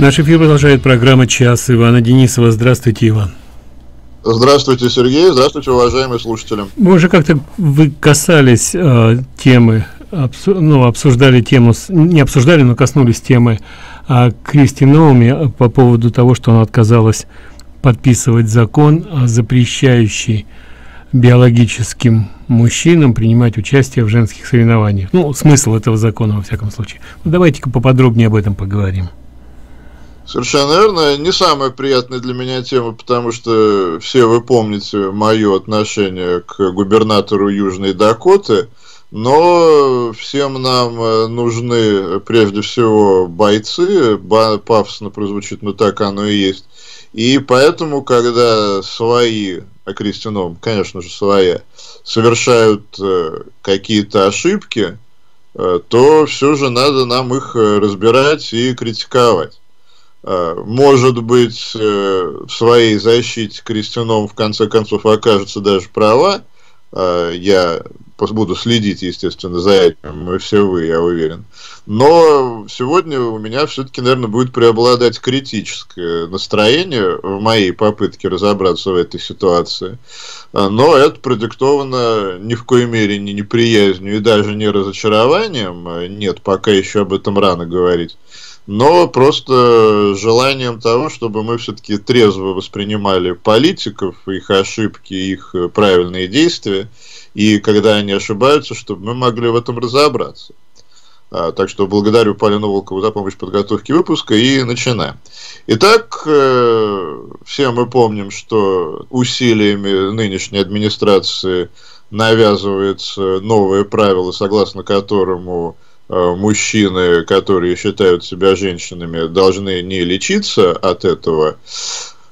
Наш эфир продолжает программа «Час Ивана Денисова». Здравствуйте, Иван. Здравствуйте, Сергей. Здравствуйте, уважаемые слушатели. Мы уже как-то вы касались темы, обсуждали тему, не обсуждали, но коснулись темы Кристи Ноэм по поводу того, что она отказалась подписывать закон, запрещающий биологическим мужчинам принимать участие в женских соревнованиях. Ну, смысл этого закона, во всяком случае. Давайте-ка поподробнее об этом поговорим. Совершенно верно. Не самая приятная для меня тема, потому что все вы помните мое отношение к губернатору Южной Дакоты, но всем нам нужны прежде всего бойцы, пафосно прозвучит, но так оно и есть, и поэтому, когда свои, а Кристи Ноэм, конечно же, свои, совершают какие-то ошибки, то все же надо нам их разбирать и критиковать. Может быть, в своей защите Кристи Ноэм в конце концов окажется даже права. Я буду следить, естественно, за этим, мы все вы, я уверен. Но сегодня у меня все-таки, наверное, будет преобладать критическое настроение в моей попытке разобраться в этой ситуации. Но это продиктовано ни в коей мере не неприязнью и даже не разочарованием. Нет, пока еще об этом рано говорить. Но просто желанием того, чтобы мы все-таки трезво воспринимали политиков, их ошибки, их правильные действия, и когда они ошибаются, чтобы мы могли в этом разобраться. Так что благодарю Полину Волкову за помощь в подготовке выпуска и начинаем. Итак, все мы помним, что усилиями нынешней администрации навязываются новые правила, согласно которому мужчины, которые считают себя женщинами, должны не лечиться от этого.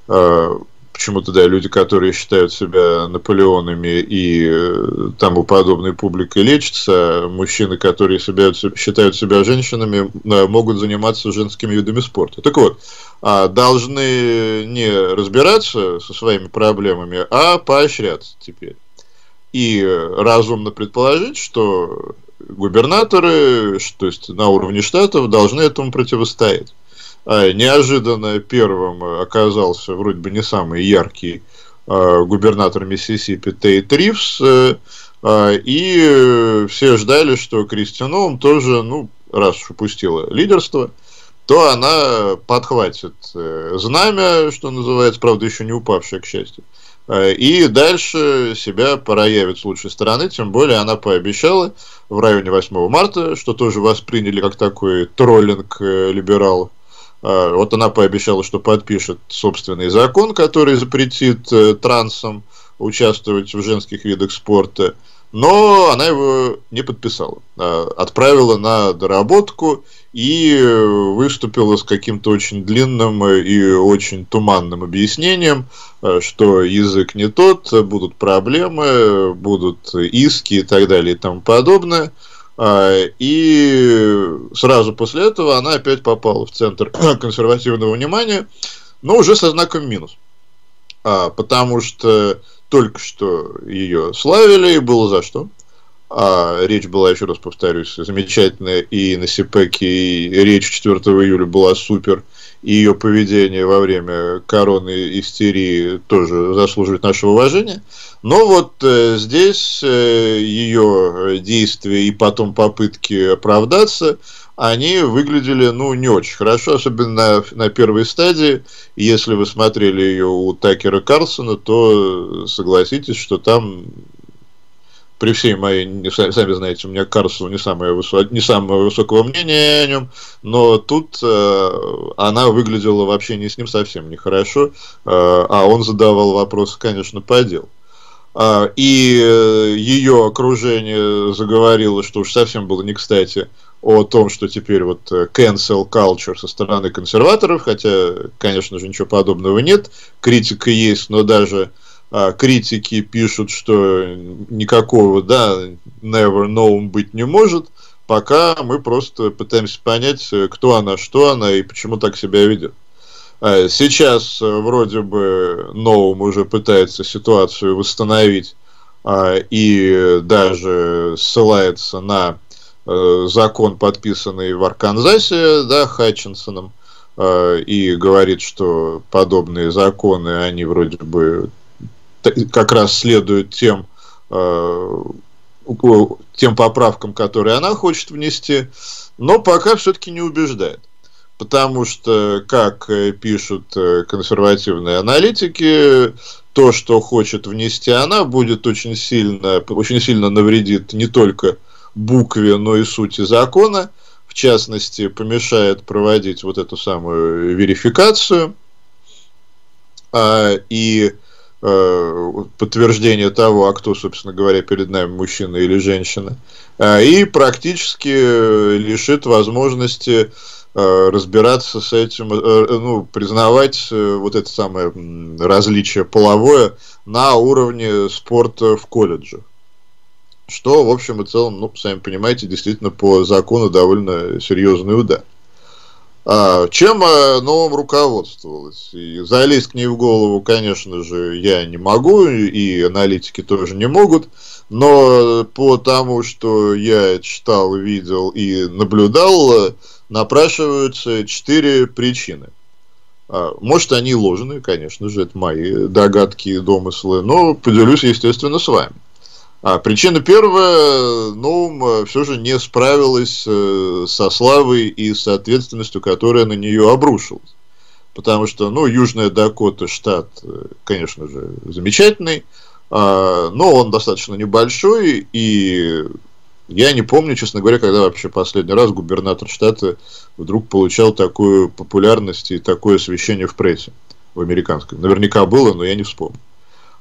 Почему-то, да, люди, которые считают себя Наполеонами и тому подобной публикой, лечатся. Мужчины, которые считают себя женщинами, могут заниматься женскими видами спорта. Так вот, должны не разбираться со своими проблемами, а поощряться теперь. И разумно предположить, что губернаторы, то есть на уровне штатов, должны этому противостоять. Неожиданно первым оказался вроде бы не самый яркий губернатор Миссисипи Тейт Ривз, и все ждали, что Кристи Ноэм тоже, раз уж упустила лидерство, то она подхватит знамя, что называется, правда, еще не упавшее, к счастью, и дальше себя проявит с лучшей стороны, тем более она пообещала в районе 8 марта, что тоже восприняли как такой троллинг либералов. Вот она пообещала, что подпишет собственный закон, который запретит трансам участвовать в женских видах спорта, но она его не подписала, отправила на доработку и выступила с каким-то очень длинным и очень туманным объяснением, что язык не тот, будут проблемы, будут иски и так далее и тому подобное. И сразу после этого она опять попала в центр консервативного внимания, но уже со знаком минус, потому что только что ее славили, и было за что. Речь была, еще раз повторюсь, замечательная, и на СИПЭКе, и речь 4 июля была супер, и ее поведение во время короны истерии тоже заслуживает нашего уважения. Но вот здесь ее действия и потом попытки оправдаться, они выглядели, не очень хорошо, особенно на первой стадии. Если вы смотрели ее у Такера Карлсона, то согласитесь, что там, при всей моей, сами знаете, у меня Карлсон не самого высокого мнения о нем, но тут она выглядела вообще не с ним совсем нехорошо, а он задавал вопросы, конечно, по делу. И ее окружение заговорило, что уж совсем было не кстати, о том, что теперь вот cancel culture со стороны консерваторов, хотя, конечно же, ничего подобного нет, критика есть, но даже критики пишут, что никакого, never known быть не может, пока мы просто пытаемся понять, кто она, что она и почему так себя ведет. Сейчас вроде бы Ноэм уже пытается ситуацию восстановить и даже ссылается на закон, подписанный в Арканзасе, Хатчинсоном, и говорит, что подобные законы, они вроде бы как раз следуют тем поправкам, которые она хочет внести, но пока все-таки не убеждает. Потому что, как пишут консервативные аналитики, то, что хочет внести она, будет очень сильно навредит не только букве, но и сути закона. В частности, помешает проводить вот эту самую верификацию и подтверждение того, а кто, собственно говоря, перед нами, мужчина или женщина, и практически лишит возможности разбираться с этим, признавать вот это самое различие половое на уровне спорта в колледже. Что, в общем и целом, сами понимаете, действительно по закону довольно серьезный удар. Чем Ноэм руководствовалась? И залезть к ней в голову, конечно же, я не могу, и аналитики тоже не могут, но по тому, что я читал, видел и наблюдал, напрашиваются 4 причины. Может, они ложные, конечно же, это мои догадки и домыслы, но поделюсь, естественно, с вами. Причина первая, Ноэм все же не справилась со славой и с ответственностью, которая на нее обрушилась. Потому что, Южная Дакота, штат, конечно же, замечательный, но он достаточно небольшой, и я не помню, честно говоря, когда вообще последний раз губернатор штата вдруг получал такую популярность и такое освещение в прессе, в американской. Наверняка было, но я не вспомню.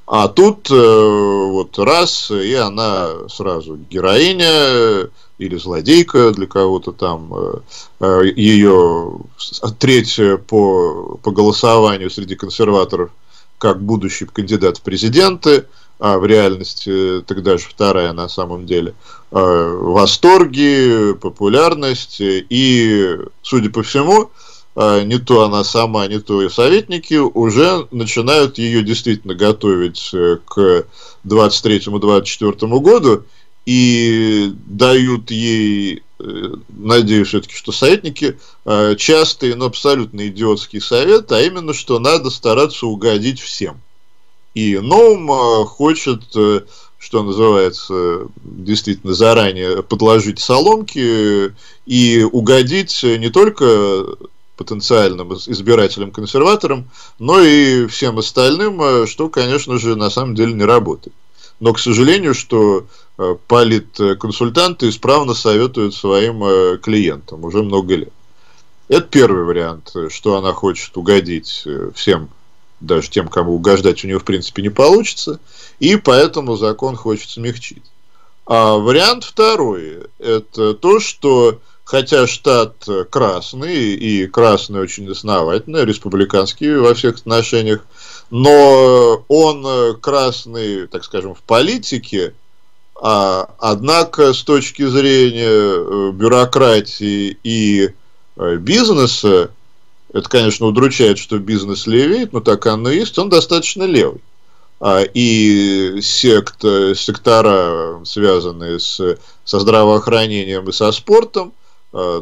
А тут вот раз, и она сразу героиня или злодейка для кого-то там. Ее третья по голосованию среди консерваторов как будущий кандидат в президенты, а в реальности тогда же вторая на самом деле. Восторги, популярность и, судя по всему, не то она сама, не то ее советники уже начинают ее действительно готовить к 23-24 году и дают ей, надеюсь все-таки, что советники, частые, но абсолютно идиотский совет, а именно, что надо стараться угодить всем. И Ноэм хочет, что называется, действительно заранее подложить соломки и угодить не только потенциальным избирателям-консерваторам, но и всем остальным, что, конечно же, на самом деле не работает. Но, к сожалению, что политконсультанты исправно советуют своим клиентам уже много лет. Это первый вариант, что она хочет угодить всем, даже тем, кому угождать у нее, в принципе, не получится, и поэтому закон хочет смягчить. А вариант второй – это то, что хотя штат красный, и красный очень основательный, республиканский во всех отношениях, но он красный, так скажем, в политике, однако с точки зрения бюрократии и бизнеса, это, конечно, удручает, что бизнес левеет, но так оно и есть, он достаточно левый. И сектора, связанные со здравоохранением и со спортом,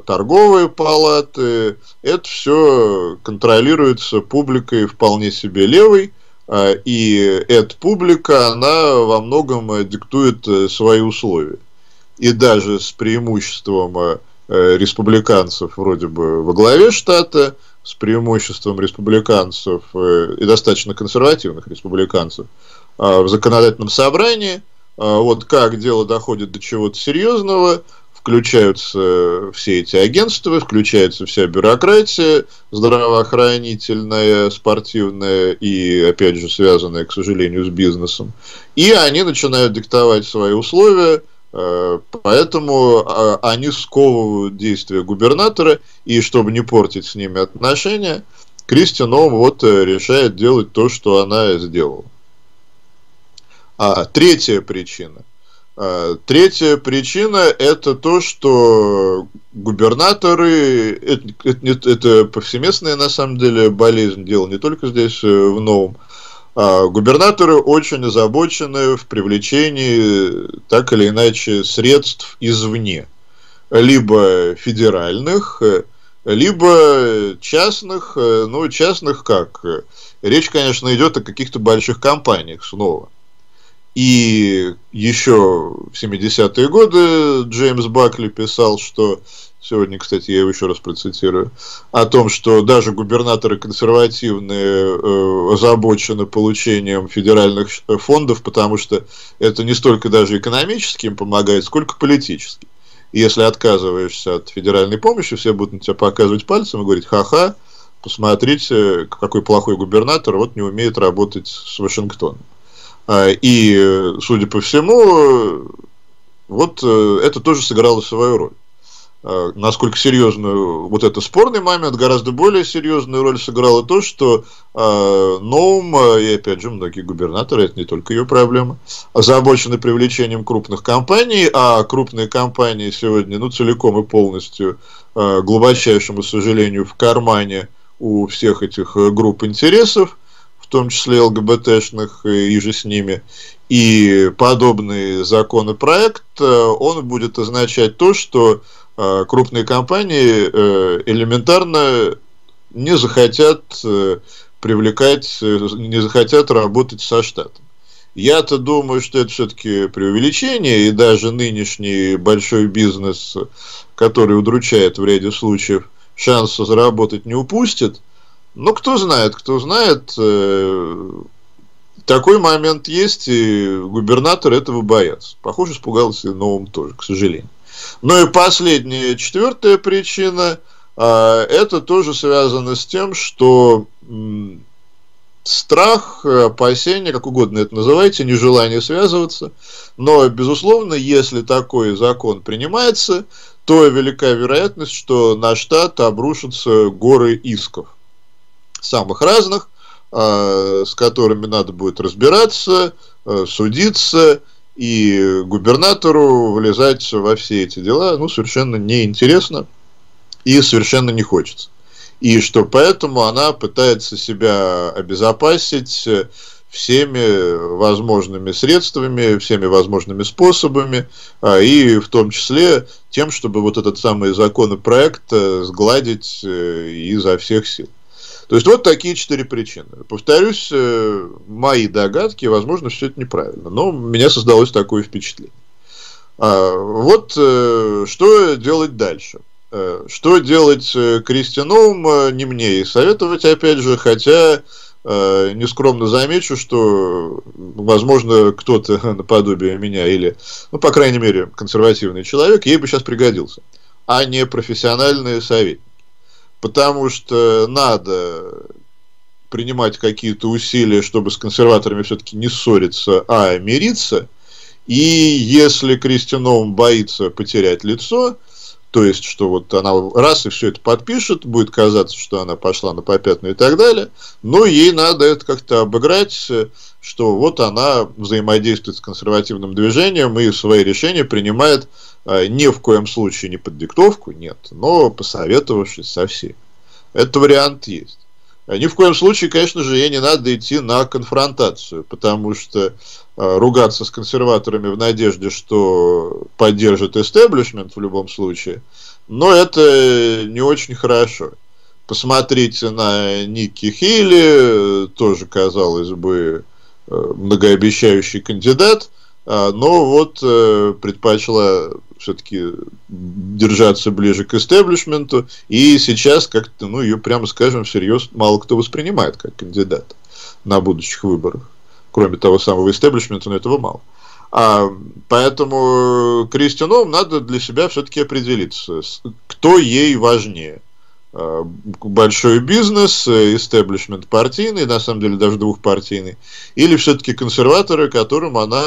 торговые палаты, это все контролируется публикой вполне себе левой, и эта публика, она во многом диктует свои условия. И даже с преимуществом республиканцев вроде бы во главе штата, с преимуществом республиканцев и достаточно консервативных республиканцев в законодательном собрании, вот как дело доходит до чего-то серьезного, включаются все эти агентства, включается вся бюрократия здравоохранительная, спортивная и, опять же, связанная, к сожалению, с бизнесом. И они начинают диктовать свои условия, поэтому они сковывают действия губернатора, и чтобы не портить с ними отношения, Кристи Ноэм вот решает делать то, что она сделала. Третья причина. Третья причина – это то, что губернаторы, это повсеместная на самом деле болезнь, дело не только здесь в Ноэм, губернаторы очень озабочены в привлечении так или иначе средств извне, либо федеральных, либо частных, ну, частных как? Речь, конечно, идет о каких-то больших компаниях снова. И еще в 70-е годы Джеймс Бакли писал, что... Сегодня, кстати, я его еще раз процитирую. О том, что даже губернаторы консервативные озабочены получением федеральных фондов, потому что это не столько даже экономически им помогает, сколько политически. И если отказываешься от федеральной помощи, все будут на тебя показывать пальцем и говорить: ха-ха, посмотрите, какой плохой губернатор, вот не умеет работать с Вашингтоном. И, судя по всему, вот это тоже сыграло свою роль. Насколько серьезную, вот это спорный момент, гораздо более серьезную роль сыграло то, что Ноэм, и опять же многие губернаторы, это не только ее проблема, озабочены привлечением крупных компаний, а крупные компании сегодня, ну, целиком и полностью, к глубочайшему сожалению, в кармане у всех этих групп интересов, в том числе ЛГБТшных и же с ними. И подобный законопроект, он будет означать то, что крупные компании элементарно не захотят привлекать, не захотят работать со штатом. Я-то думаю, что это все-таки преувеличение, и даже нынешний большой бизнес, который удручает в ряде случаев, шанса заработать не упустит. Но кто знает, кто знает. Такой момент есть, и губернатор этого боятся. Похоже, испугался и Ноэм тоже, к сожалению. Ну и последняя, четвертая причина, это тоже связано с тем, что страх, опасения, как угодно это называйте, нежелание связываться, но, безусловно, если такой закон принимается, то велика вероятность, что на штат обрушатся горы исков, самых разных, с которыми надо будет разбираться, судиться. И губернатору влезать во все эти дела, ну, совершенно неинтересно и совершенно не хочется. И что поэтому она пытается себя обезопасить всеми возможными средствами, всеми возможными способами, и в том числе тем, чтобы вот этот самый законопроект сгладить изо всех сил. То есть, вот такие четыре причины. Повторюсь, мои догадки, возможно, все это неправильно, но у меня создалось такое впечатление. Вот что делать дальше? Что делать Кристи Ноэм, не мне и советовать, опять же, хотя, нескромно замечу, что, возможно, кто-то наподобие меня или, ну, по крайней мере, консервативный человек, ей бы сейчас пригодился, а не профессиональные советы. Потому что надо принимать какие-то усилия, чтобы с консерваторами все-таки не ссориться, а мириться. И если Кристи Ноэм боится потерять лицо, то есть, что вот она раз и все это подпишет, будет казаться, что она пошла на попятную и так далее, но ей надо это как-то обыграть, что вот она взаимодействует с консервативным движением и свои решения принимает ни в коем случае не под диктовку, нет, но посоветовавшись со всеми. Этот вариант есть. Ни в коем случае, конечно же, ей не надо идти на конфронтацию, потому что ругаться с консерваторами в надежде, что поддержит истеблишмент в любом случае, но это не очень хорошо. Посмотрите на Ники Хейли, тоже, казалось бы, многообещающий кандидат, но вот предпочла все-таки держаться ближе к истеблишменту, и сейчас как-то, ну, ее, прямо скажем, всерьез мало кто воспринимает как кандидата на будущих выборах. Кроме того самого истеблишмента, но этого мало. Поэтому Кристи Ноэм надо для себя все-таки определиться, кто ей важнее. Большой бизнес, истеблишмент партийный, на самом деле даже двухпартийный, или все-таки консерваторы, которым она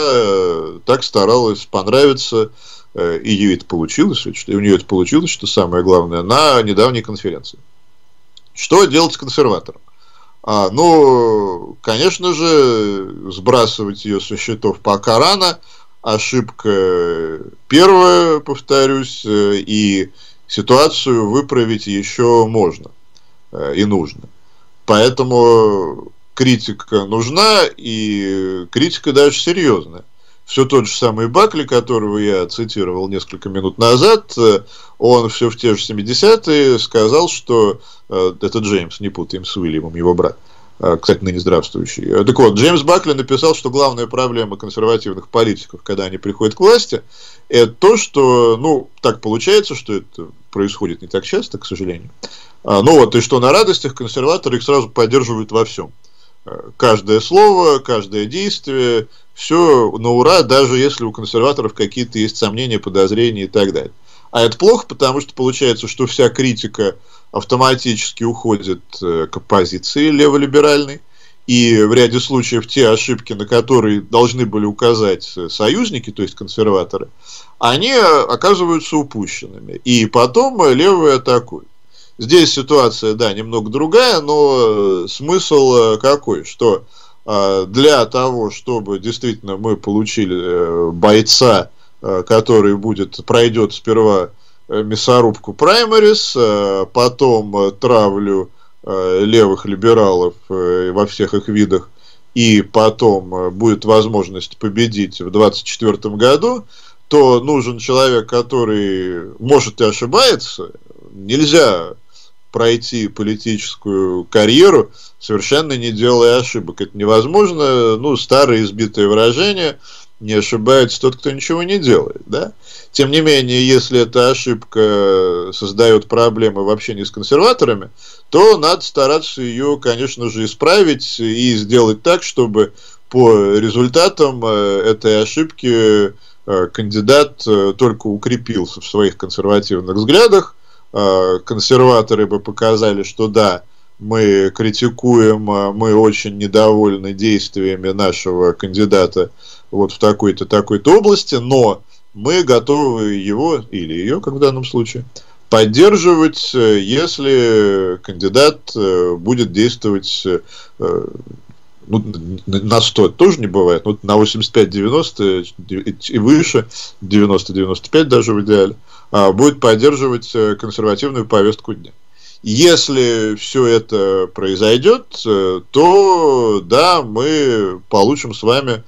так старалась понравиться, и ей это получилось, и у нее это получилось, что самое главное, на недавней конференции. Что делать с консерватором? Ну, конечно же, сбрасывать ее со счетов пока рано. Ошибка первая, повторюсь, и ситуацию выправить еще можно и нужно. Поэтому критика нужна, и критика даже серьезная. все тот же самый Бакли, которого я цитировал несколько минут назад, он все в те же 70-е сказал, что это Джеймс, не путаем с Уильямом, его брат, кстати, ныне здравствующий. Так вот, Джеймс Бакли написал, что главная проблема консервативных политиков, когда они приходят к власти, это то, что, ну, так получается, что это происходит не так часто, к сожалению. Ну вот, и что на радостях консерваторы их сразу поддерживают во всем. Каждое слово, каждое действие, все на ура, даже если у консерваторов какие-то есть сомнения, подозрения и так далее. А это плохо, потому что получается, что вся критика автоматически уходит к оппозиции леволиберальной, и в ряде случаев те ошибки, на которые должны были указать союзники, то есть консерваторы, они оказываются упущенными, и потом левые атакуют. Здесь ситуация, да, немного другая, но смысл какой, что для того, чтобы действительно мы получили бойца, который пройдет сперва мясорубку праймерис, потом травлю левых либералов во всех их видах, и потом будет возможность победить в 2024 году, то нужен человек, который, может, и ошибается. Нельзя пройти политическую карьеру, совершенно не делая ошибок. Это невозможно. Ну, старое избитое выражение: не ошибается тот, кто ничего не делает, да? Тем не менее, если эта ошибка создает проблемы в общении с консерваторами, то надо стараться ее, конечно же, исправить и сделать так, чтобы по результатам этой ошибки кандидат только укрепился в своих консервативных взглядах. Консерваторы бы показали, что да, мы критикуем, мы очень недовольны действиями нашего кандидата вот в такой-то, такой-то области, но мы готовы его, или ее, как в данном случае, поддерживать, если кандидат будет действовать, ну, на 100 тоже не бывает, но на 85-90 и выше, 90-95 даже в идеале, будет поддерживать консервативную повестку дня. Если все это произойдет, то да, мы получим с вами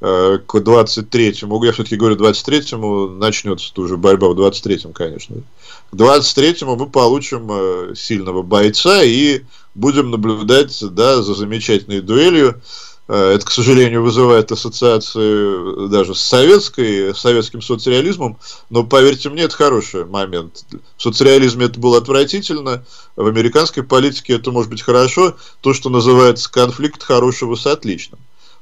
к 23-му, я все-таки говорю 23-му, начнется уже борьба в 23-м, конечно. К 23-му мы получим сильного бойца и будем наблюдать, да, за замечательной дуэлью. Это, к сожалению, вызывает ассоциации даже с советским соцреализмом, но, поверьте мне, это хороший момент. В соцреализме это было отвратительно, в американской политике это может быть хорошо, то, что называется конфликт хорошего с отличным.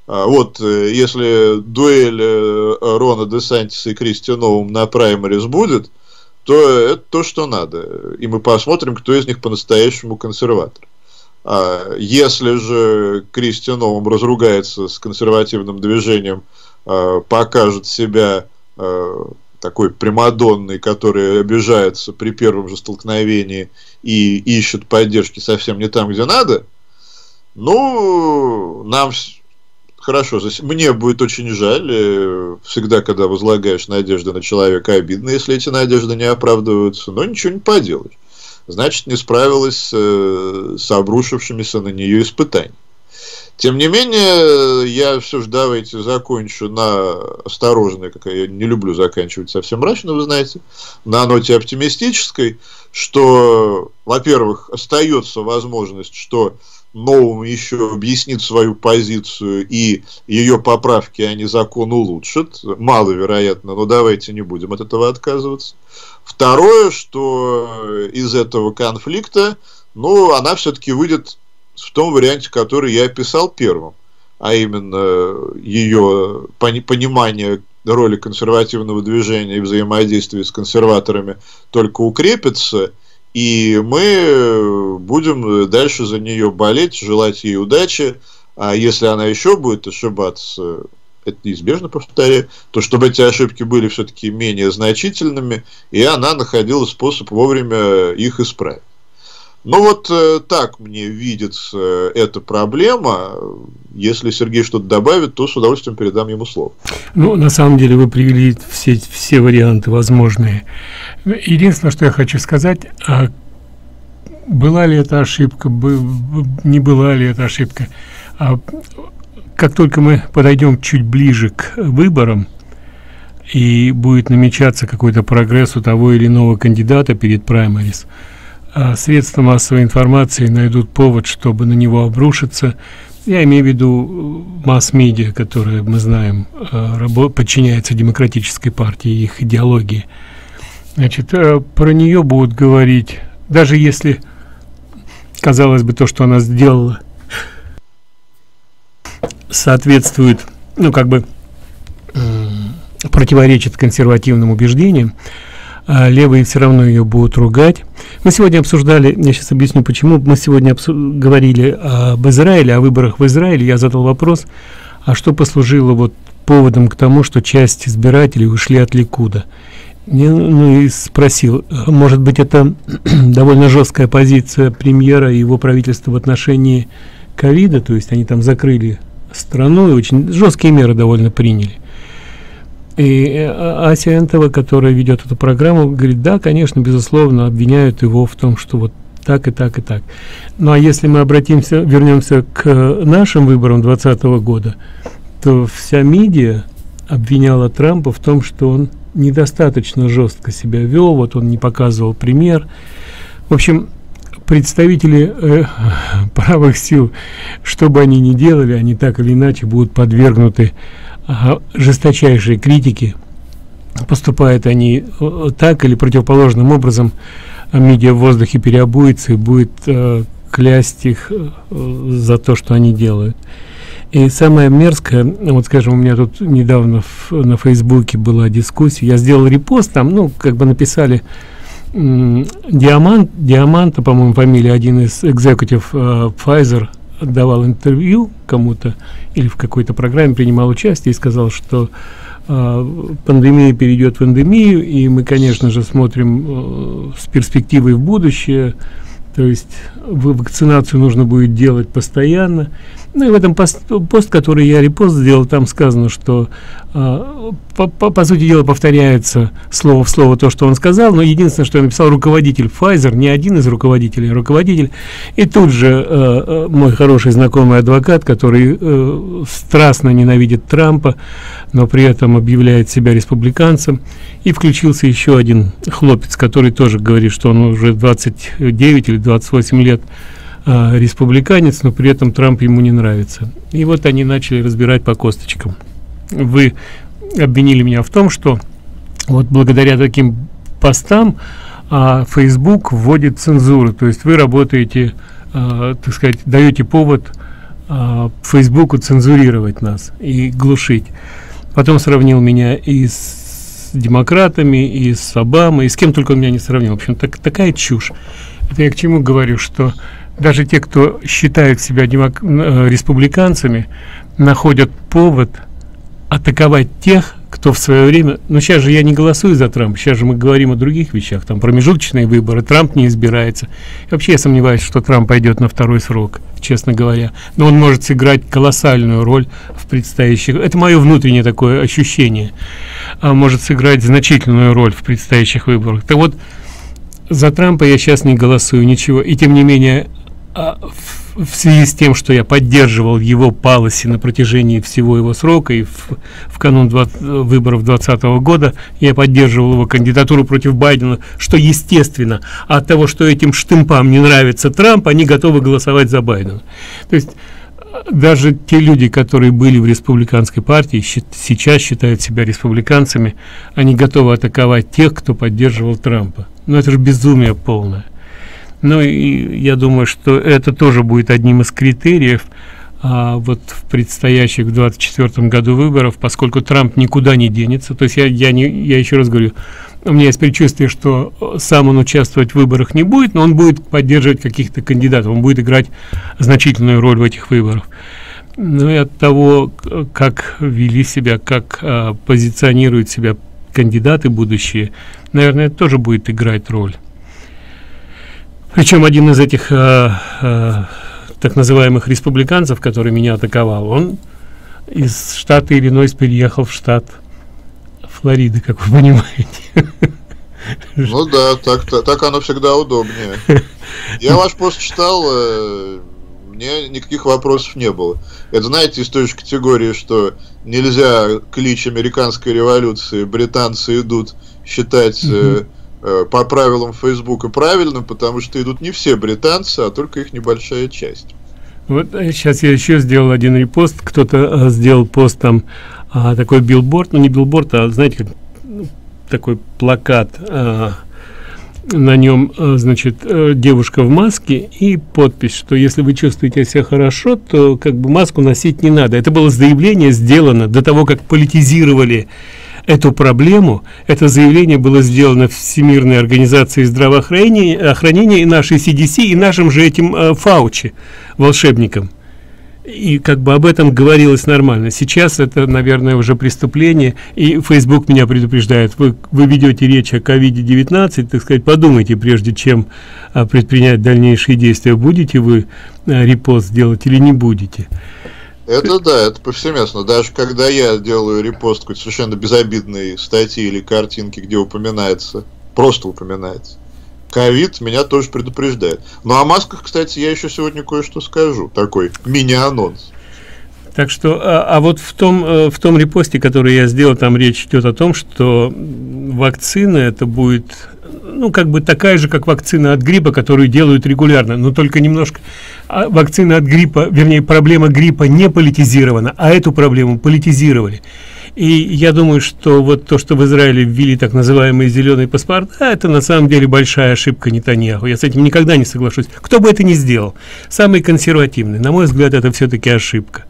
Вот, если дуэль Рона Десантиса и Кристи Ноэм на праймерис будет, то это то, что надо, и мы посмотрим, кто из них по-настоящему консерватор. Если же Кристи Ноэм разругается с консервативным движением, покажет себя такой примадонной, которая обижается при первом же столкновении и ищет поддержки совсем не там, где надо, ну, нам хорошо. Мне будет очень жаль, всегда, когда возлагаешь надежды на человека, обидно, если эти надежды не оправдываются, но ничего не поделаешь. Значит, не справилась с обрушившимися на нее испытаниями. Тем не менее, я все же давайте закончу на осторожной, как я не люблю заканчивать совсем мрачно, вы знаете, на ноте оптимистической, что, во-первых, остается возможность, что Ноэм еще объяснит свою позицию, и ее поправки, они закон улучшат. Маловероятно, но давайте не будем от этого отказываться. Второе, что из этого конфликта, ну, она все-таки выйдет в том варианте, который я описал первым, а именно ее понимание роли консервативного движения и взаимодействия с консерваторами только укрепится, и мы будем дальше за нее болеть, желать ей удачи, а если она еще будет ошибаться, это неизбежно, повторяю, то чтобы эти ошибки были все-таки менее значительными, и она находила способ вовремя их исправить. Ну вот так мне видится эта проблема. Если Сергей что-то добавит, то с удовольствием передам ему слово. Ну, на самом деле вы привели все варианты возможные. Единственное, что я хочу сказать, была ли это ошибка, не была ли это ошибка, как только мы подойдем чуть ближе к выборам и будет намечаться какой-то прогресс у того или иного кандидата перед праймерис, средства массовой информации найдут повод, чтобы на него обрушиться. Я имею в виду масс-медиа, которые, мы знаем, подчиняются демократической партии, их идеологии. Значит, про нее будут говорить, даже если, казалось бы, то, что она сделала, соответствует, ну, как бы противоречит консервативным убеждениям, левые все равно ее будут ругать. Мы сегодня обсуждали, я сейчас объясню почему, мы сегодня говорили об Израиле, о выборах в Израиле. Я задал вопрос, а что послужило вот поводом к тому, что часть избирателей ушли от Ликуда? Ну и спросил, может быть, это довольно жесткая позиция премьера и его правительства в отношении ковида, то есть они там закрыли страну и очень жесткие меры довольно приняли. И Ася Энтова, которая ведет эту программу, говорит, да, конечно, безусловно, обвиняют его в том, что вот так и так и так. Ну а если мы обратимся, вернемся к нашим выборам 2020 года, то вся медиа обвиняла Трампа в том, что он недостаточно жестко себя вел, вот он не показывал пример. В общем, представители правых сил, что бы они ни делали, они так или иначе будут подвергнуты жесточайшей критики, поступают они так или противоположным образом, медиа в воздухе переобуется и будет клясть их за то, что они делают. И самое мерзкое, вот скажем, у меня тут недавно на Фейсбуке была дискуссия, я сделал репост, там, ну, как бы написали Диаманта, по-моему, фамилия, один из экзекутив Pfizer, давал интервью кому-то или в какой-то программе принимал участие и сказал, что пандемия перейдет в эндемию, и мы, конечно же, смотрим с перспективой в будущее, то есть вакцинацию нужно будет делать постоянно. Ну и в этом пост, который я репост сделал, там сказано, что по сути дела повторяется слово в слово то, что он сказал, но единственное, что я написал, руководитель Pfizer, не один из руководителей, а руководитель. И тут же мой хороший знакомый адвокат, который страстно ненавидит Трампа, но при этом объявляет себя республиканцем, и включился еще один хлопец, который тоже говорит, что он уже 29 или 28 лет республиканец, но при этом Трамп ему не нравится. И вот они начали разбирать по косточкам. Вы обвинили меня в том, что вот благодаря таким постам Facebook вводит цензуру, то есть вы работаете, так сказать, даете повод Facebooku цензурировать нас и глушить. Потом сравнил меня и с демократами, и с Обамой, и с кем только он меня не сравнил. В общем, такая чушь. Это я к чему говорю, что даже те, кто считают себя республиканцами, находят повод атаковать тех, кто в свое время... Ну, сейчас же я не голосую за Трампа, сейчас же мы говорим о других вещах, там промежуточные выборы, Трамп не избирается. И вообще я сомневаюсь, что Трамп пойдет на второй срок, честно говоря. Но он может сыграть колоссальную роль в предстоящих... Это мое внутреннее такое ощущение. Может сыграть значительную роль в предстоящих выборах. Так вот, за Трампа я сейчас не голосую, ничего. И тем не менее... в связи с тем, что я поддерживал его policy на протяжении всего его срока и в канун выборов 2020 года, я поддерживал его кандидатуру против Байдена, что естественно, а от того, что этим штымпам не нравится Трамп, они готовы голосовать за Байдена. То есть даже те люди, которые были в республиканской партии, сейчас считают себя республиканцами, они готовы атаковать тех, кто поддерживал Трампа. Но это же безумие полное. Ну и я думаю, что это тоже будет одним из критериев вот в предстоящих в 2024 году выборов, поскольку Трамп никуда не денется. То есть я еще раз говорю, у меня есть предчувствие, что сам он участвовать в выборах не будет, но он будет поддерживать каких-то кандидатов, он будет играть значительную роль в этих выборах. Ну и от того, как вели себя, как позиционируют себя кандидаты будущие, наверное, это тоже будет играть роль. Причем один из этих так называемых республиканцев, который меня атаковал, он из штата Иллинойс переехал в штат Флориды, как вы понимаете. Ну да, так оно всегда удобнее. Я ваш пост читал, мне никаких вопросов не было. Это, знаете, из той же категории, что нельзя клич американской революции, британцы идут считать по правилам Фейсбука правильно, потому что идут не все британцы, а только их небольшая часть. Вот сейчас я еще сделал один репост, кто-то сделал пост там, такой билборд, ну не билборд, а знаете, как такой плакат, на нем, значит, девушка в маске и подпись, что если вы чувствуете себя хорошо, то как бы маску носить не надо. Это было заявление сделано до того, как политизировали эту проблему. Это заявление было сделано Всемирной организацией здравоохранения и нашей CDC, и нашим же этим Фаучи, волшебником. И как бы об этом говорилось нормально. Сейчас это, наверное, уже преступление. И Facebook меня предупреждает: вы ведете речь о COVID-19, так сказать, подумайте, прежде чем предпринять дальнейшие действия. Будете вы репост делать или не будете? Это да, это повсеместно. Даже когда я делаю репост какой-то совершенно безобидной статьи или картинки, где упоминается, просто упоминается ковид, меня тоже предупреждает. Ну, о масках, кстати, я еще сегодня кое-что скажу. Такой мини-анонс. Так что, вот в том репосте, который я сделал, там речь идет о том, что вакцина это будет, ну, как бы такая же, как вакцина от гриппа, которую делают регулярно, но только немножко. Вакцина от гриппа, вернее, проблема гриппа не политизирована, а эту проблему политизировали. И я думаю, что вот то, что в Израиле ввели так называемые зеленые паспорта, это на самом деле большая ошибка Нетаньяху. Я с этим никогда не соглашусь. Кто бы это ни сделал, самый консервативный, на мой взгляд, это все-таки ошибка.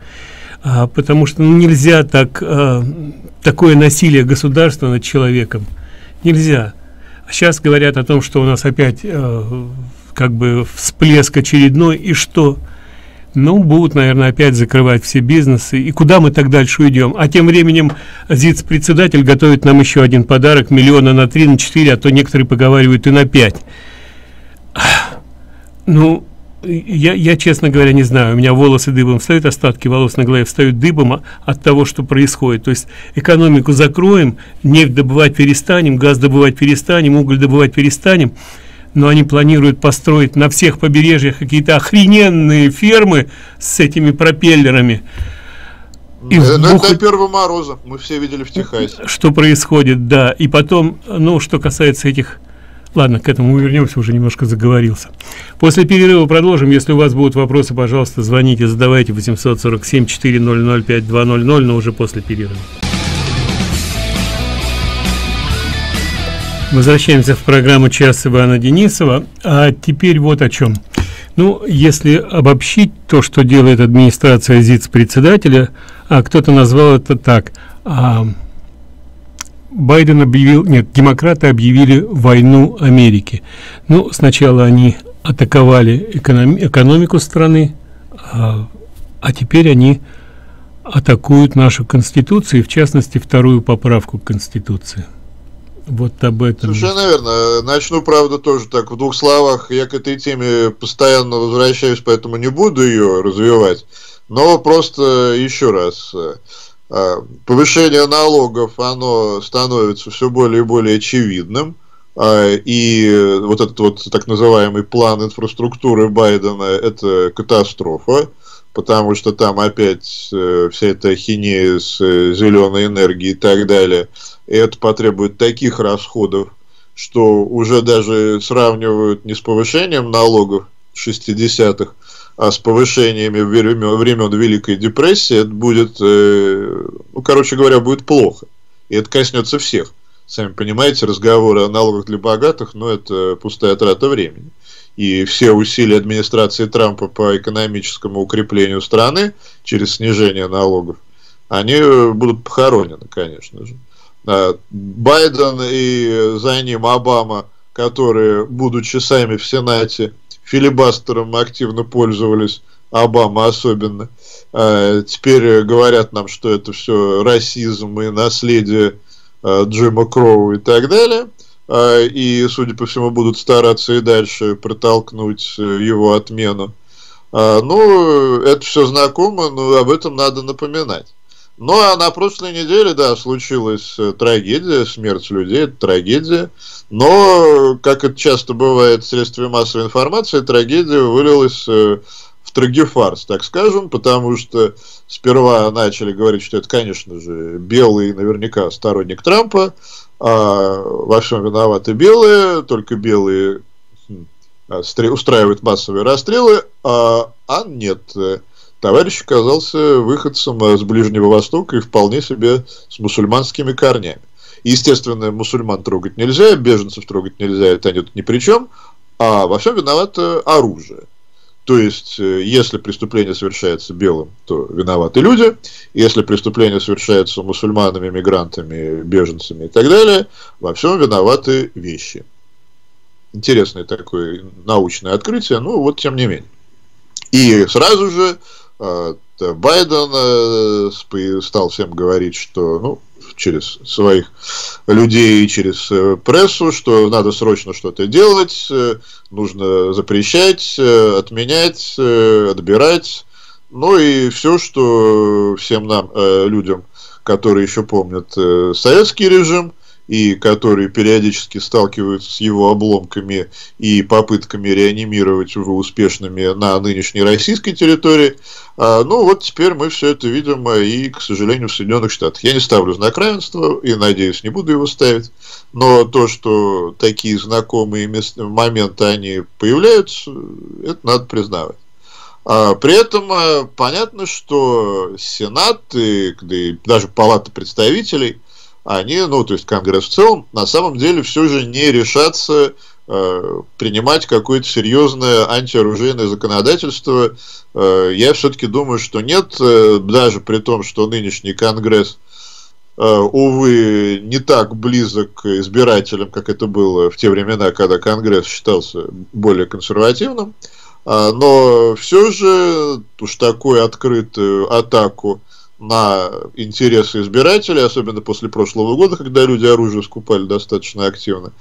Потому что нельзя так, такое насилие государства над человеком. Нельзя. Сейчас говорят о том, что у нас опять как бы всплеск очередной, и что... Ну, будут, наверное, опять закрывать все бизнесы. И куда мы так дальше уйдем? А тем временем ЗИЦ-председатель готовит нам еще один подарок. 3, 4 миллиона, а то некоторые поговаривают и на 5. Ну, я, честно говоря, не знаю. У меня волосы дыбом встают, остатки волос на голове встают дыбом от того, что происходит. То есть экономику закроем, нефть добывать перестанем, газ добывать перестанем, уголь добывать перестанем. Но они планируют построить на всех побережьях какие-то охрененные фермы с этими пропеллерами. И до первого мороза, мы все видели в Техасе. Что происходит, да. И потом, ну, что касается этих... Ладно, к этому мы вернемся, уже немножко заговорился. После перерыва продолжим. Если у вас будут вопросы, пожалуйста, звоните, задавайте 847-400-5200, но уже после перерыва. Возвращаемся в программу «Час Ивана Денисова». А теперь вот о чем. Ну, если обобщить то, что делает администрация ЗИЦ-председателя, кто-то назвал это так. Байден объявил, нет, демократы объявили войну Америке. Ну, сначала они атаковали экономику страны, а теперь они атакуют нашу Конституцию, в частности, вторую поправку к Конституции. Вот об этом. Совершенно верно. Начну, правда, тоже так, в двух словах. Я к этой теме постоянно возвращаюсь, поэтому не буду ее развивать. Но просто еще раз. Повышение налогов, оно становится все более и более очевидным. И вот этот вот так называемый план инфраструктуры Байдена – это катастрофа. Потому что там опять вся эта ахинея с зеленой энергией и так далее. И это потребует таких расходов, что уже даже сравнивают не с повышением налогов 60-х, а с повышениями времен Великой депрессии. Это будет, ну, короче говоря, будет плохо. И это коснется всех. Сами понимаете, разговоры о налогах для богатых, ну, это пустая трата времени. И все усилия администрации Трампа по экономическому укреплению страны через снижение налогов, они будут похоронены, конечно же. Байден и за ним Обама, которые, будучи сами в Сенате, филибастером активно пользовались, Обама особенно, теперь говорят нам, что это все расизм и наследие Джима Кроу и так далее. И, судя по всему, будут стараться и дальше протолкнуть его отмену. Ну, это все знакомо, но об этом надо напоминать. Ну, а на прошлой неделе, да, случилась трагедия, смерть людей, это трагедия. Но, как это часто бывает в средстве массовой информации, трагедия вылилась в в трагефарс, так скажем, потому что сперва начали говорить, что это, конечно же, белый наверняка сторонник Трампа, а во всем виноваты белые, только белые устраивают массовые расстрелы, а нет, товарищ оказался выходцем с Ближнего Востока и вполне себе с мусульманскими корнями. Естественно, мусульман трогать нельзя, беженцев трогать нельзя, это они тут ни при чем, а во всем виновато оружие. То есть, если преступление совершается белым, то виноваты люди, если преступление совершается мусульманами, мигрантами, беженцами и так далее, во всем виноваты вещи. Интересное такое научное открытие, но вот тем не менее. И сразу же Байден стал всем говорить, что, ну, через своих людей, через прессу, что надо срочно что-то делать, нужно запрещать, отменять, отбирать. Ну и все, что всем нам, людям, которые еще помнят советский режим, и которые периодически сталкиваются с его обломками и попытками реанимировать уже успешными на нынешней российской территории. Ну, вот теперь мы все это видим и, к сожалению, в Соединенных Штатах. Я не ставлю знак равенства и, надеюсь, не буду его ставить. Но то, что такие знакомые моменты, они появляются, это надо признавать. При этом понятно, что Сенат и даже Палата представителей, они, ну, то есть Конгресс в целом, на самом деле все же не решатся принимать какое-то серьезное антиоружейное законодательство. Я все-таки думаю, что нет, даже при том, что нынешний Конгресс, увы, не так близок к избирателям, как это было в те времена, когда Конгресс считался более консервативным, но все же уж такую открытую атаку на интересы избирателей, особенно после прошлого года, когда люди оружие скупали достаточно активно,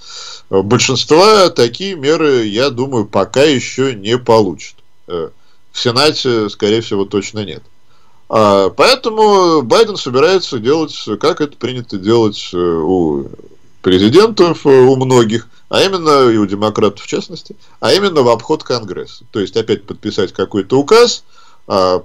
большинство такие меры, я думаю, пока еще не получат. В Сенате, скорее всего, точно нет. Поэтому Байден собирается делать, как это принято делать у президентов, у многих, а именно и у демократов в частности, а именно в обход Конгресса. То есть опять подписать какой-то указ.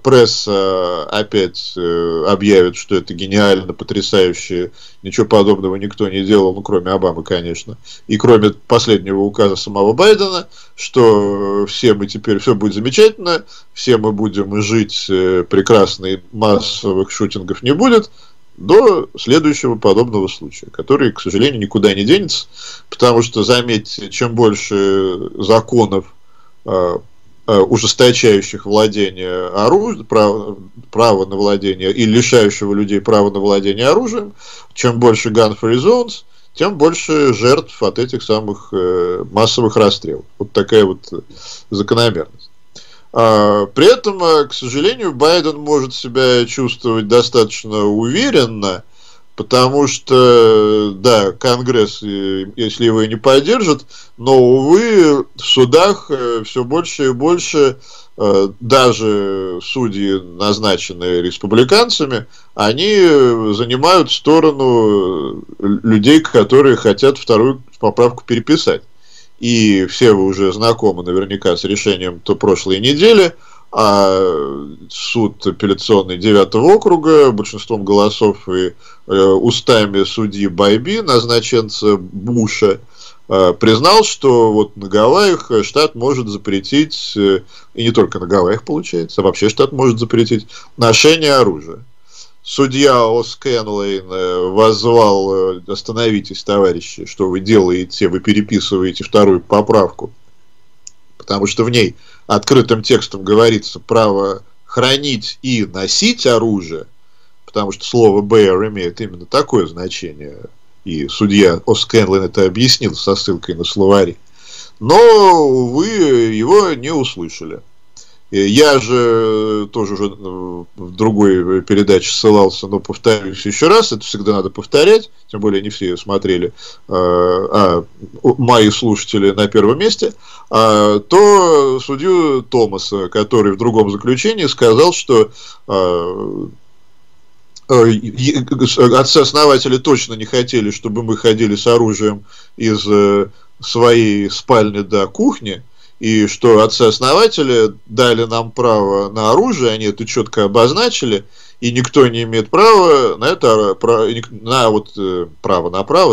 Пресса опять объявит, что это гениально, потрясающе, ничего подобного никто не делал, ну, кроме Обамы, конечно, и кроме последнего указа самого Байдена, что все мы теперь, все будет замечательно, все мы будем жить прекрасно, и массовых шутингов не будет, до следующего подобного случая, который, к сожалению, никуда не денется, потому что, заметьте, чем больше законов, ужесточающих владение оружием, право на владение и лишающего людей права на владение оружием, чем больше gun-free zones, тем больше жертв от этих самых массовых расстрелов. Вот такая вот закономерность. При этом, к сожалению, Байден может себя чувствовать достаточно уверенно, потому что, да, Конгресс, если его и не поддержит, но, увы, в судах все больше и больше, даже судьи, назначенные республиканцами, они занимают сторону людей, которые хотят вторую поправку переписать. И все вы уже знакомы наверняка с решением то прошлой недели, а суд апелляционный 9 округа большинством голосов и устами судьи Байби, назначенца Буша, признал, что вот на Гавайях штат может запретить, и не только на Гавайях получается, а вообще штат может запретить ношение оружия. Судья О'Скэннлейн воззвал: остановитесь, товарищи, что вы делаете, вы переписываете вторую поправку, потому что в ней открытым текстом говорится право хранить и носить оружие, потому что слово «bear» имеет именно такое значение, и судья О'Скэннлейн это объяснил со ссылкой на словари, но, увы, его не услышали. Я же тоже уже в другой передаче ссылался, но повторюсь еще раз, это всегда надо повторять, тем более не все ее смотрели, мои слушатели на первом месте, то судью Томаса, который в другом заключении сказал, что отцы-основатели точно не хотели, чтобы мы ходили с оружием из своей спальни до кухни, и что отцы-основатели дали нам право на оружие, они это четко обозначили, и никто не имеет права на это право,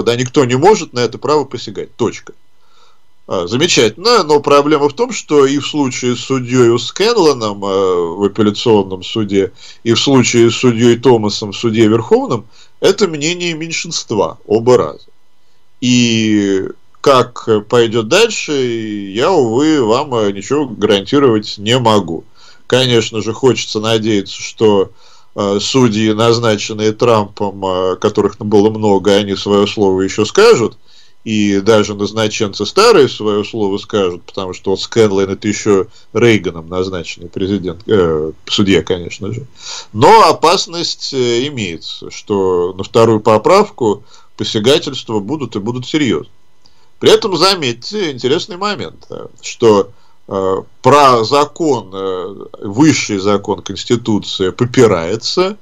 да, никто не может на это право посягать. Точка. Замечательно, но проблема в том, что и в случае с судьей О'Скэннлейном в апелляционном суде, и в случае с судьей Томасом в суде Верховном, это мнение меньшинства оба раза. И как пойдет дальше, я, увы, вам ничего гарантировать не могу. Конечно же, хочется надеяться, что судьи, назначенные Трампом, которых было много, они свое слово еще скажут. И даже назначенцы старые свое слово скажут, потому что О'Скэннлейн — это еще Рейганом назначенный президент, судья, конечно же. Но опасность имеется, что на вторую поправку посягательства будут и будут серьезны. При этом заметьте интересный момент, что про закон, высший закон Конституции попирается.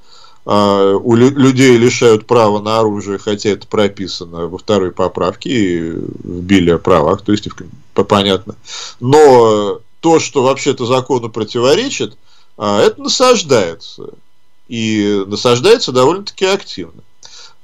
У людей лишают права на оружие, хотя это прописано во второй поправке, и в Билле о правах, то есть понятно. Но то, что вообще-то закону противоречит, это насаждается. И насаждается довольно-таки активно.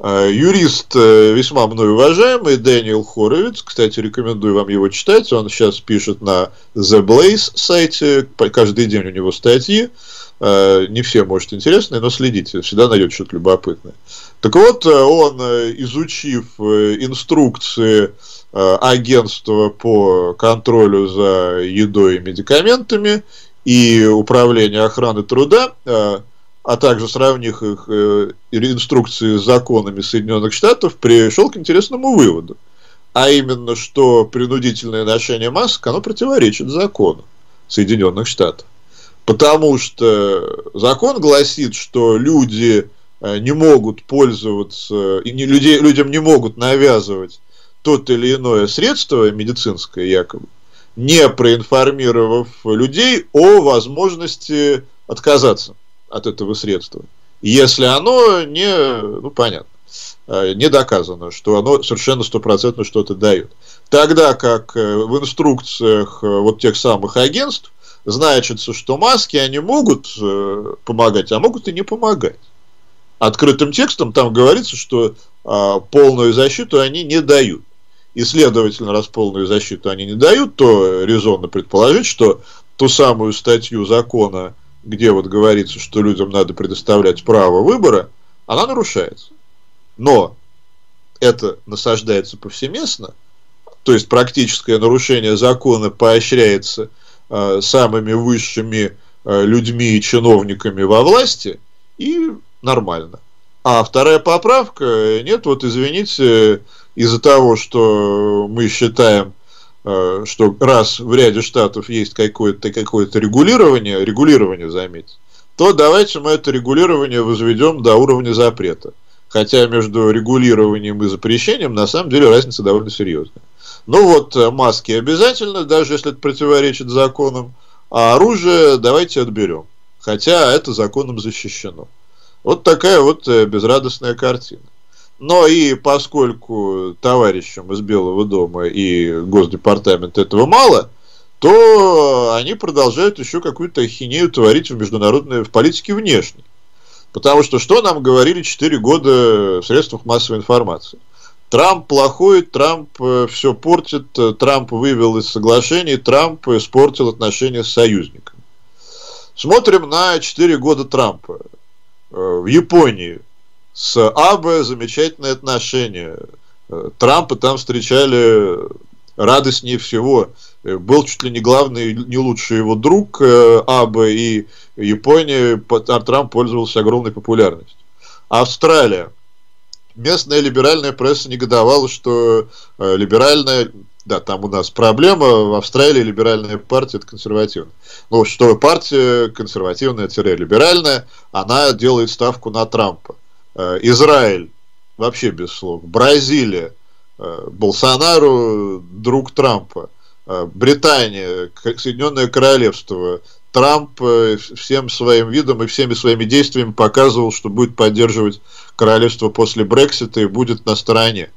Юрист весьма мной уважаемый Дэниел Хоровиц, кстати, рекомендую вам его читать, он сейчас пишет на The Blaze сайте, каждый день у него статьи. Не все, может, интересные, но следите, всегда найдет что-то любопытное. Так вот, он, изучив инструкции агентства по контролю за едой и медикаментами и управления охраны труда, а также сравнив их инструкции с законами Соединенных Штатов, пришел к интересному выводу, а именно, что принудительное ношение масок, оно противоречит закону Соединенных Штатов. Потому что закон гласит, что люди не могут пользоваться, людям не могут навязывать тот или иное средство медицинское якобы, не проинформировав людей о возможности отказаться от этого средства, если оно не, понятно, не доказано, что оно совершенно стопроцентно что-то дает. Тогда как в инструкциях вот тех самых агентств значится, что маски, они могут помогать, а могут и не помогать. Открытым текстом там говорится, что полную защиту они не дают. И, следовательно, раз полную защиту они не дают, то резонно предположить, что ту самую статью закона, где вот говорится, что людям надо предоставлять право выбора, она нарушается. Но это насаждается повсеместно, то есть практическое нарушение закона поощряется самыми высшими людьми и чиновниками во власти, и нормально. А вторая поправка, нет, вот извините, из-за того, что мы считаем, что раз в ряде штатов есть какое-то регулирование, заметьте, то давайте мы это регулирование возведем до уровня запрета. Хотя между регулированием и запрещением на самом деле разница довольно серьезная. Ну вот, маски обязательно, даже если это противоречит законам, а оружие давайте отберем, хотя это законом защищено. Вот такая вот безрадостная картина. Но и поскольку товарищам из Белого дома и Госдепартамента этого мало, то они продолжают еще какую-то ахинею творить в международной, в политике внешней. Потому что что нам говорили 4 года в средствах массовой информации? Трамп плохой, Трамп все портит, Трамп вывел из соглашений, Трамп испортил отношения с союзником. Смотрим на 4 года Трампа. В Японии с Абе замечательные отношения. Трампа там встречали радостнее всего. Был чуть ли не главный, не лучший его друг Абе, и Япония, Трамп пользовался огромной популярностью. Австралия. Местная либеральная пресса негодовала, что либеральная, да, там у нас проблема, в Австралии либеральная партия — это консервативная. Ну, что партия консервативная-либеральная, она делает ставку на Трампа. Израиль, вообще без слов. Бразилия, Болсонару, друг Трампа. Британия, Соединенное Королевство. Трамп всем своим видом и всеми своими действиями показывал, что будет поддерживать королевство после Брексита и будет на стороне.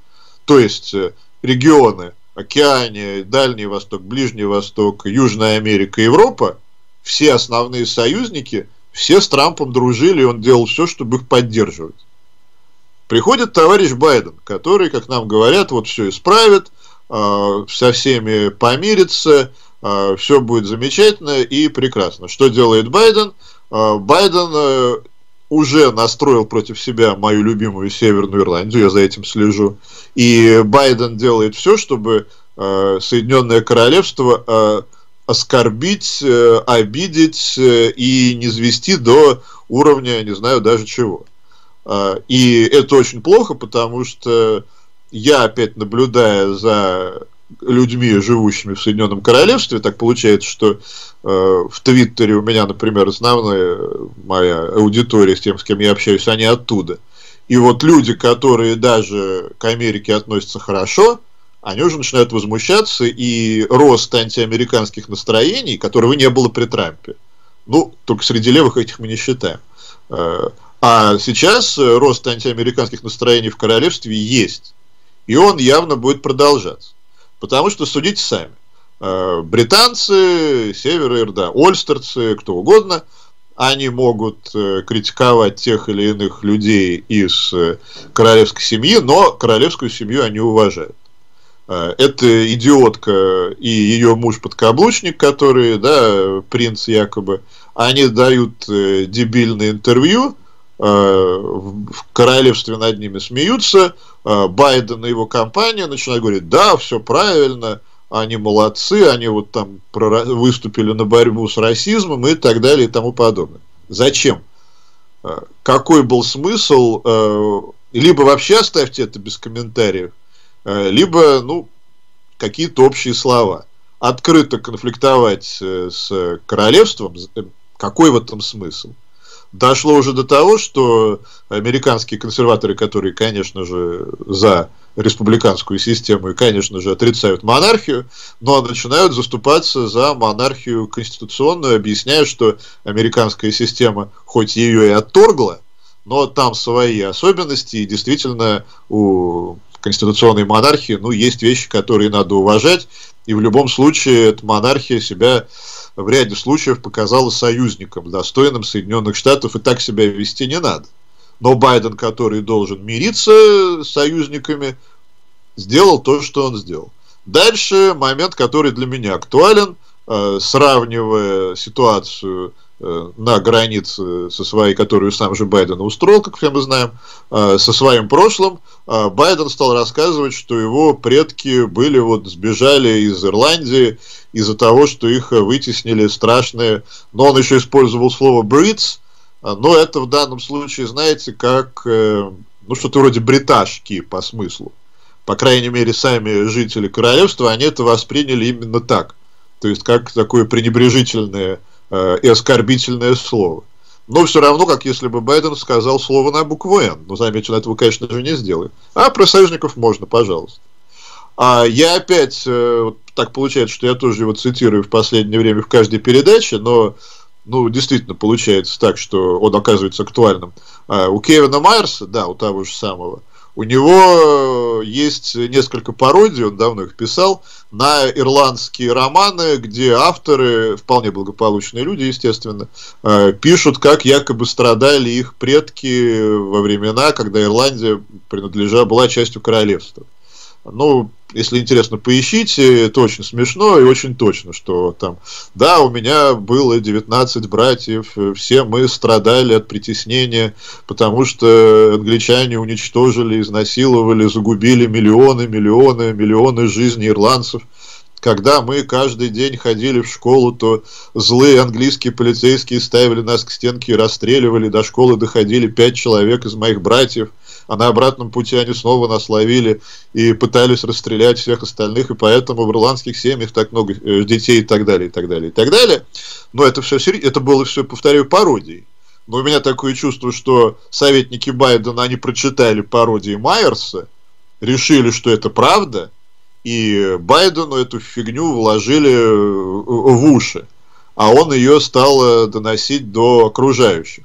То есть регионы, океане, Дальний Восток, Ближний Восток, Южная Америка, Европа, все основные союзники, все с Трампом дружили, и он делал все, чтобы их поддерживать. Приходит товарищ Байден, который, как нам говорят, вот все исправит, со всеми помирится, все будет замечательно и прекрасно. Что делает Байден? Байден уже настроил против себя мою любимую Северную Ирландию, я за этим слежу. И Байден делает все, чтобы Соединенное Королевство оскорбить, обидеть и низвести до уровня, не знаю даже чего. И это очень плохо, потому что я, опять наблюдая за людьми, живущими в Соединенном Королевстве, так получается, что в Твиттере у меня, например, основная моя аудитория, с тем, с кем я общаюсь, они оттуда. И вот люди, которые даже к Америке относятся хорошо, они уже начинают возмущаться, и рост антиамериканских настроений, которого не было при Трампе. Ну, только среди левых этих мы не считаем. А сейчас рост антиамериканских настроений в королевстве есть. И он явно будет продолжаться. Потому что, судите сами, британцы, североирда, ольстерцы, кто угодно, они могут критиковать тех или иных людей из королевской семьи, но королевскую семью они уважают. Это идиотка и ее муж-подкаблучник, который, да, принц якобы, они дают дебильное интервью, в королевстве над ними смеются, Байден и его компания начинают говорить, да, все правильно, они молодцы, они вот там выступили на борьбу с расизмом и так далее и тому подобное. Зачем? Какой был смысл? Либо вообще оставьте это без комментариев, либо, ну, какие-то общие слова. Открыто конфликтовать с королевством, какой в этом смысл? Дошло уже до того, что американские консерваторы, которые, конечно же, за республиканскую систему и, конечно же, отрицают монархию, но начинают заступаться за монархию конституционную, объясняя, что американская система, хоть ее и отторгла, но там свои особенности, и действительно у конституционной монархии, ну, есть вещи, которые надо уважать, и в любом случае эта монархия себя в ряде случаев показала союзником, достойным Соединенных Штатов, и так себя вести не надо. Но Байден, который должен мириться с союзниками, сделал то, что он сделал. Дальше момент, который для меня актуален, сравнивая ситуацию на границе со своей, которую сам же Байден устроил, как все мы знаем, со своим прошлым, Байден стал рассказывать, что его предки были, вот, сбежали из Ирландии из-за того, что их вытеснили страшные, но он еще использовал слово «бритс», но это в данном случае, знаете, как, ну, что-то вроде бриташки по смыслу, по крайней мере, сами жители королевства, они это восприняли именно так, то есть, как такое пренебрежительное и оскорбительное слово. Но все равно, как если бы Байден сказал слово на букву «Н». Но, заметьте, он этого, конечно же, не сделает. А про союзников можно, пожалуйста. А я опять... Так получается, что я тоже его цитирую в последнее время в каждой передаче, но, ну, действительно получается так, что он оказывается актуальным. У Кевина Майерса, да, у того же самого, у него есть несколько пародий, он давно их писал, на ирландские романы, где авторы, вполне благополучные люди, естественно, пишут, как якобы страдали их предки во времена, когда Ирландия была частью королевства. Ну, если интересно, поищите, это очень смешно и очень точно, что там, да, у меня было 19 братьев, все мы страдали от притеснения, потому что англичане уничтожили, изнасиловали, загубили миллионы жизней ирландцев. Когда мы каждый день ходили в школу, то злые английские полицейские ставили нас к стенке и расстреливали, до школы доходили 5 человек из моих братьев, а на обратном пути они снова нас ловили и пытались расстрелять всех остальных, и поэтому в ирландских семьях так много детей и так далее, и так далее, и так далее. Но это все, было все, повторяю, пародией. Но у меня такое чувство, что советники Байдена, они прочитали пародии Майерса, решили, что это правда, и Байдену эту фигню вложили в уши, а он ее стал доносить до окружающих.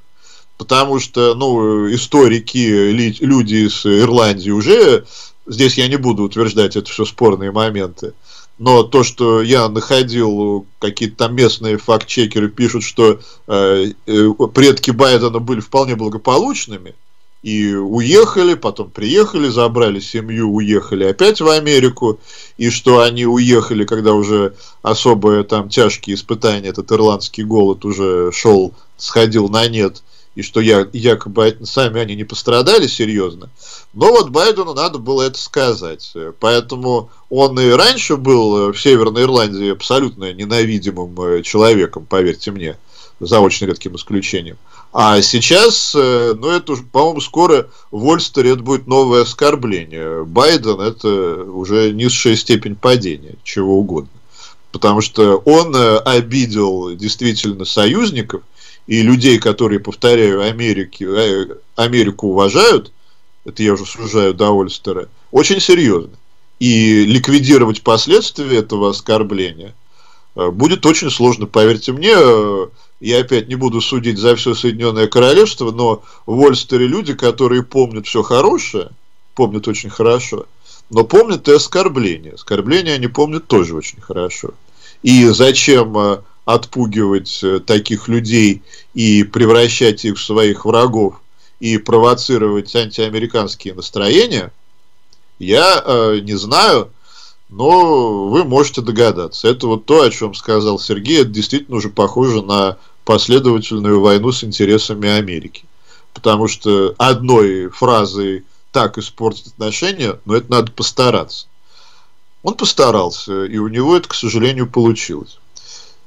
Потому что, ну, историки, люди из Ирландии уже Здесь я не буду утверждать, это все спорные моменты. Но то, что я находил, какие-то там местные факт-чекеры пишут, что предки Байдена были вполне благополучными и уехали, потом приехали, забрали семью, уехали опять в Америку, и что они уехали, когда уже особо там тяжкие испытания, этот ирландский голод уже шел, сходил на нет, и что якобы сами они не пострадали серьезно. Но вот Байдену надо было это сказать. Поэтому он и раньше был в Северной Ирландии абсолютно ненавидимым человеком, поверьте мне, за очень редким исключением. А сейчас, ну это уже, по-моему, скоро в Ольстере это будет новое оскорбление. Байден — это уже низшая степень падения, чего угодно. Потому что он обидел действительно союзников и людей, которые, повторяю, Америку уважают, это я уже сужаю до Ольстера, очень серьезно. И ликвидировать последствия этого оскорбления будет очень сложно, поверьте мне. Я опять не буду судить за все Соединенное Королевство, но в Ольстере люди, которые помнят все хорошее, помнят очень хорошо, но помнят и оскорбления. Оскорбления они помнят тоже очень хорошо. И зачем отпугивать таких людей и превращать их в своих врагов и провоцировать антиамериканские настроения, я не знаю, но вы можете догадаться. Это вот то, о чем сказал Сергей, это действительно уже похоже на последовательную войну с интересами Америки. Потому что одной фразой так испортить отношения, но это надо постараться. Он постарался, и у него это, к сожалению, получилось.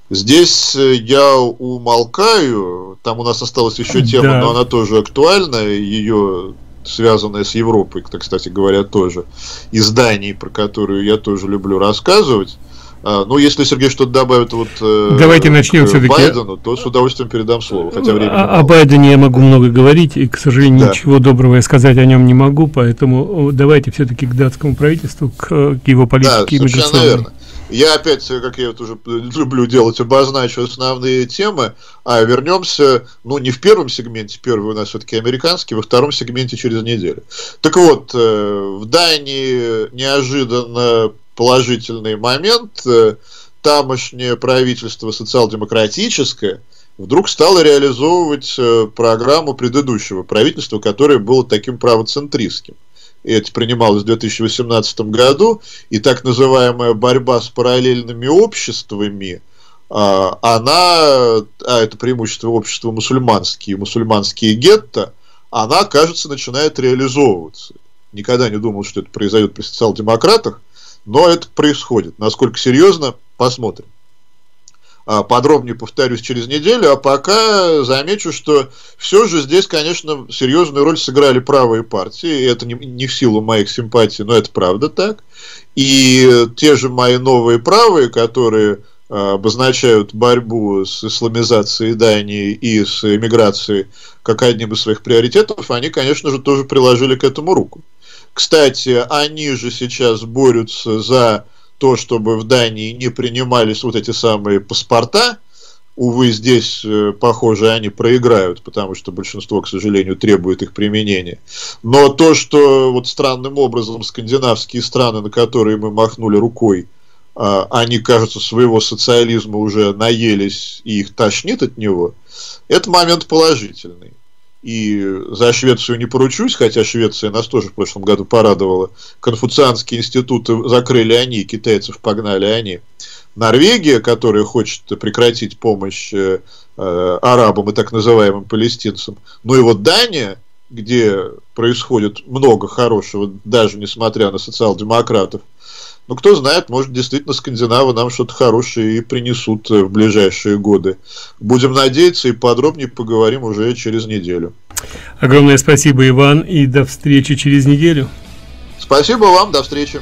Здесь я умолкаю, там у нас осталась еще тема, да, но она тоже актуальна, ее связанная с Европой, кстати говоря, тоже, из Дании, про которую я тоже люблю рассказывать. Ну, если Сергей что-то добавит вот давайте начнем к Байдену, то с удовольствием передам слово, хотя времени мало. О Байдене я могу много говорить, и, к сожалению, да, ничего доброго я сказать о нем не могу, поэтому давайте все-таки к датскому правительству, к его политике, да, и совершенно верно. Я опять, как я вот уже люблю делать, обозначу основные темы, а вернемся, ну, не в первом сегменте, первый у нас все-таки американский, во втором сегменте через неделю. Так вот, в Дании неожиданно положительный момент, тамошнее правительство социал-демократическое вдруг стало реализовывать программу предыдущего правительства, которое было таким правоцентристским. Это принималось в 2018 году, и так называемая борьба с параллельными обществами, это преимущество общества мусульманские, мусульманские гетто, она, кажется, начинает реализовываться. Никогда не думал, что это произойдет при социал-демократах, но это происходит. Насколько серьезно, посмотрим. Подробнее повторюсь через неделю, а пока замечу, что все же здесь, конечно, серьезную роль сыграли правые партии, это не в силу моих симпатий, но это правда так, и те же мои новые правые, которые обозначают борьбу с исламизацией Дании и с эмиграцией как одним из своих приоритетов, они, конечно же, тоже приложили к этому руку. Кстати, они же сейчас борются за то, чтобы в Дании не принимались вот эти самые паспорта. Увы, здесь, похоже, они проиграют, потому что большинство, к сожалению, требует их применения. Но то, что вот странным образом скандинавские страны, на которые мы махнули рукой, они, кажется, своего социализма уже наелись и их тошнит от него, это момент положительный. И за Швецию не поручусь, хотя Швеция нас тоже в прошлом году порадовала. Конфуцианские институты закрыли они, китайцев погнали они. Норвегия, которая хочет прекратить помощь арабам и так называемым палестинцам. Ну и вот Дания, где происходит много хорошего, даже несмотря на социал-демократов. Ну, кто знает, может, действительно скандинавы нам что-то хорошее и принесут в ближайшие годы. Будем надеяться, и подробнее поговорим уже через неделю. Огромное спасибо, Иван, и до встречи через неделю. Спасибо вам, до встречи.